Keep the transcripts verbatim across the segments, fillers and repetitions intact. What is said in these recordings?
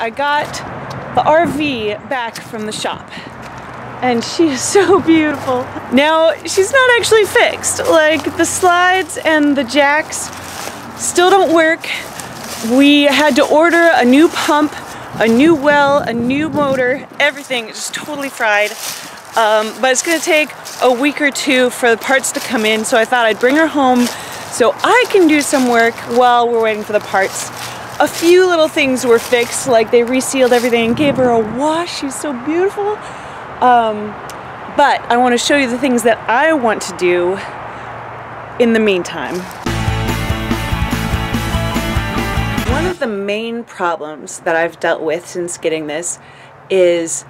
I got the R V back from the shop. And she is so beautiful. Now, she's not actually fixed. Like, the slides and the jacks still don't work. We had to order a new pump, a new well, a new motor, everything is just totally fried. Um, but it's gonna take a week or two for the parts to come in, so I thought I'd bring her home so I can do some work while we're waiting for the parts. A few little things were fixed, like they resealed everything and gave her a wash. She's so beautiful. Um, but I want to show you the things that I want to do in the meantime. One of the main problems that I've dealt with since getting this is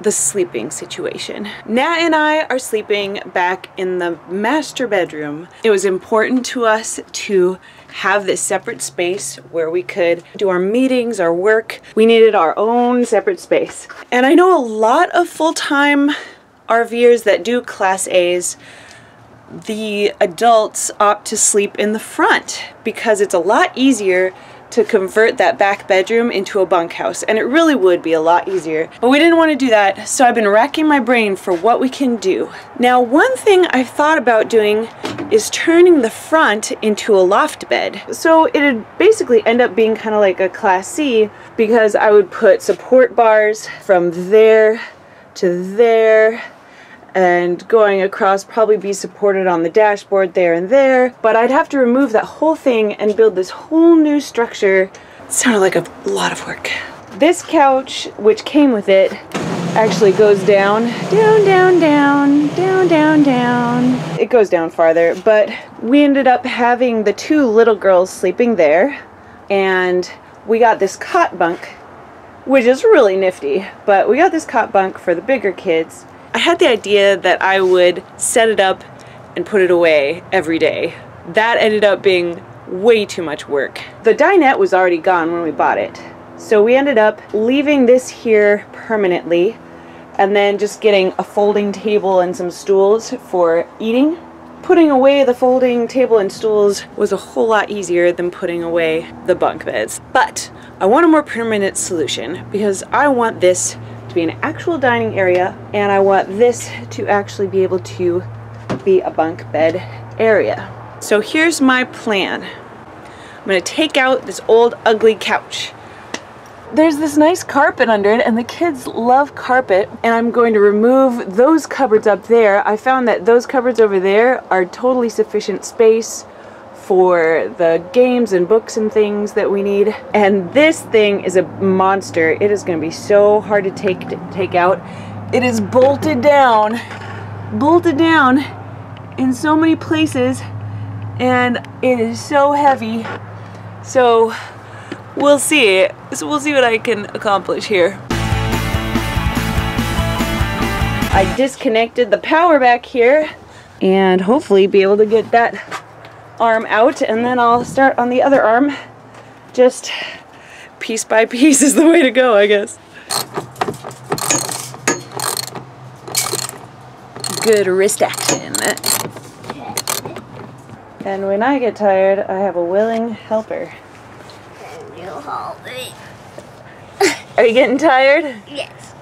the sleeping situation. Nat and I are sleeping back in the master bedroom. It was important to us to have this separate space where we could do our meetings, our work. We needed our own separate space. And I know a lot of full-time RVers that do Class A's, the adults opt to sleep in the front because it's a lot easier to convert that back bedroom into a bunkhouse, and it really would be a lot easier. But we didn't want to do that, so I've been racking my brain for what we can do. Now, one thing I've thought about doing is turning the front into a loft bed. So it'd basically end up being kind of like a Class C, because I would put support bars from there to there, and going across, probably be supported on the dashboard there and there, but I'd have to remove that whole thing and build this whole new structure. It sounded like a lot of work. This couch, which came with it, actually goes down, down, down, down, down, down, down. It goes down farther, but we ended up having the two little girls sleeping there, and we got this cot bunk, which is really nifty, but we got this cot bunk for the bigger kids. I had the idea that I would set it up and put it away every day. That ended up being way too much work. The dinette was already gone when we bought it, so we ended up leaving this here permanently and then just getting a folding table and some stools for eating. Putting away the folding table and stools was a whole lot easier than putting away the bunk beds. But I want a more permanent solution because I want this to be an actual dining area, and I want this to actually be able to be a bunk bed area. So here's my plan. I'm going to take out this old ugly couch. There's this nice carpet under it, and the kids love carpet, and I'm going to remove those cupboards up there. I found that those cupboards over there are totally sufficient space for the games and books and things that we need. And this thing is a monster. It is gonna be so hard to take to take out. It is bolted down, bolted down in so many places, and it is so heavy. So we'll see. So we'll see what I can accomplish here. I disconnected the power back here and hopefully be able to get that arm out, and then I'll start on the other arm. Just piece by piece is the way to go, I guess. Good wrist action. And when I get tired, I have a willing helper. Can you hold me? Are you getting tired? Yes.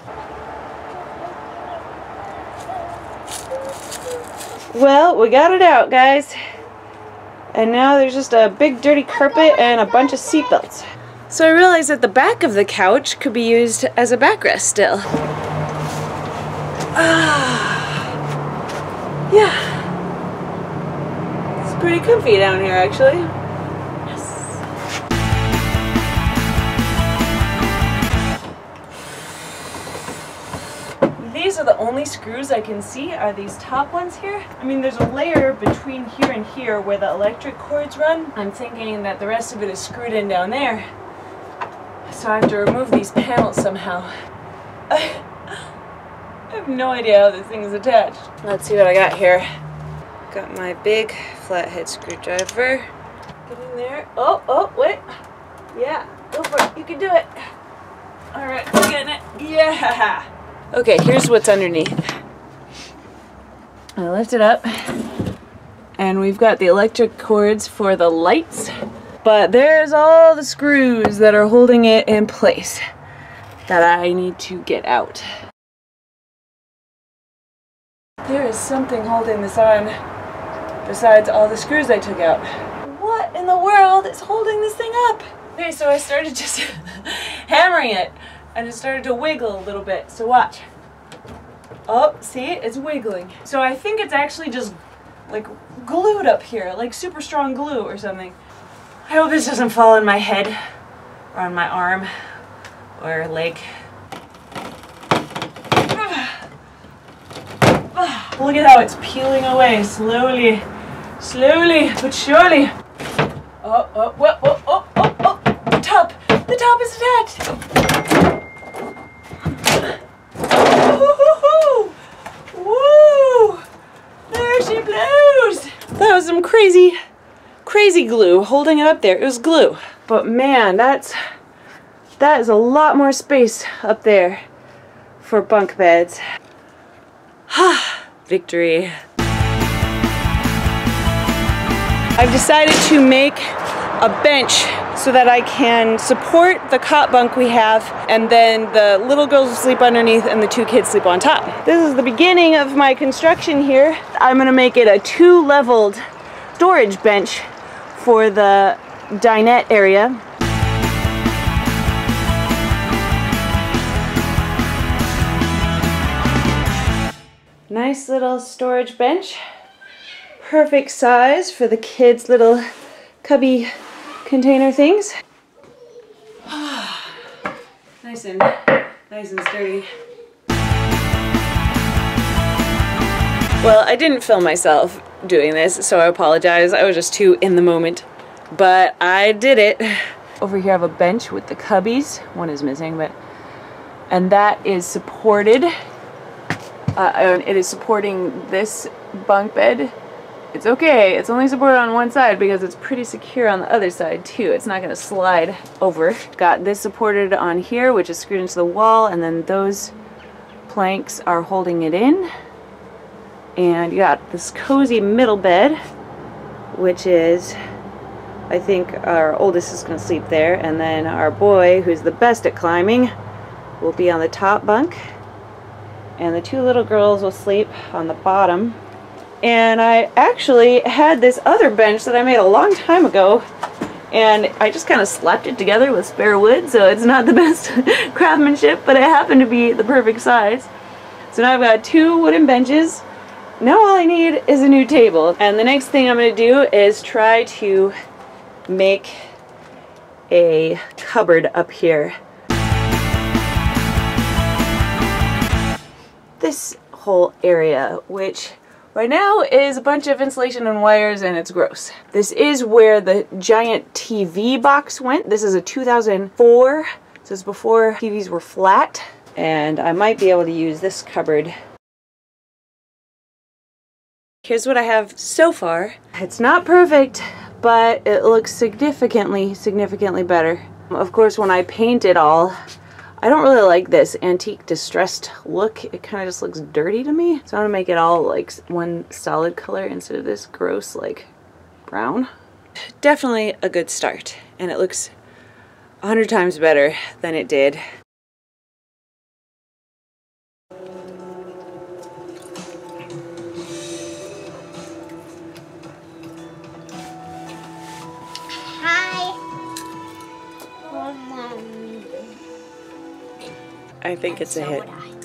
Well, we got it out, guys. And now there's just a big dirty carpet and a bunch of seatbelts. So I realized that the back of the couch could be used as a backrest still. Ah, yeah. It's pretty comfy down here, actually. Yes. These are the only screws I can see are these top ones here. I mean, there's a layer between here and here where the electric cords run. I'm thinking that the rest of it is screwed in down there, so I have to remove these panels somehow. I have no idea how this thing is attached. Let's see what I got here. Got my big flathead screwdriver. Get in there. Oh, oh, wait. Yeah, go for it. You can do it. All right, we're getting it. Yeah. Okay, here's what's underneath. I lift it up, and we've got the electric cords for the lights, but there's all the screws that are holding it in place. that I need to get out. There is something holding this on besides all the screws I took out. What in the world is holding this thing up? Okay, so I started just hammering it and it started to wiggle a little bit, so watch. Oh, see, it's wiggling. So I think it's actually just like glued up here, like super strong glue or something. I hope this doesn't fall on my head or on my arm or leg. Look at how it's peeling away slowly, slowly but surely. Oh, oh, oh, oh, oh, oh, oh, the top, the top is attached. Woo-hoo-hoo, woo, there she blows. That was some crazy, crazy glue holding it up there. It was glue. But man, that's, that is a lot more space up there for bunk beds. Ha. Victory. I've decided to make a bench so that I can support the cot bunk we have, and then the little girls will sleep underneath and the two kids sleep on top. This is the beginning of my construction here. I'm gonna make it a two-leveled storage bench for the dinette area. Nice little storage bench, perfect size for the kids' little cubby container things. Nice and nice and sturdy. Well, I didn't film myself doing this, so I apologize. I was just too in the moment, but I did it. Over here I have a bench with the cubbies. One is missing, but and that is supported. Uh, it is supporting this bunk bed. It's okay, it's only supported on one side because it's pretty secure on the other side too. It's not gonna slide over. Got this supported on here, which is screwed into the wall, and then those planks are holding it in. And you got this cozy middle bed, which is, I think our oldest is gonna sleep there, and then our boy, who's the best at climbing, will be on the top bunk. And the two little girls will sleep on the bottom. And I actually had this other bench that I made a long time ago, and I just kind of slapped it together with spare wood, so it's not the best craftsmanship, but it happened to be the perfect size. So now I've got two wooden benches. Now all I need is a new table. And the next thing I'm gonna do is try to make a cupboard up here. This whole area, which right now is a bunch of insulation and wires, and it's gross. This is where the giant T V box went. This is a two thousand four, so it's before T Vs were flat, and I might be able to use this cupboard. Here's what I have so far. It's not perfect, but it looks significantly, significantly better. Of course, when I paint it all, I don't really like this antique distressed look. It kind of just looks dirty to me. So I'm gonna make it all like one solid color instead of this gross like brown. Definitely a good start, and it looks a hundred times better than it did. I think it's a hit.